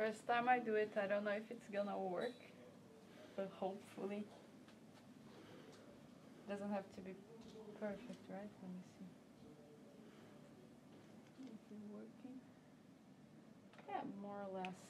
First time I do it, I don't know if it's gonna work, but hopefully. Doesn't have to be perfect, right? Let me see. Is it working? Yeah, more or less.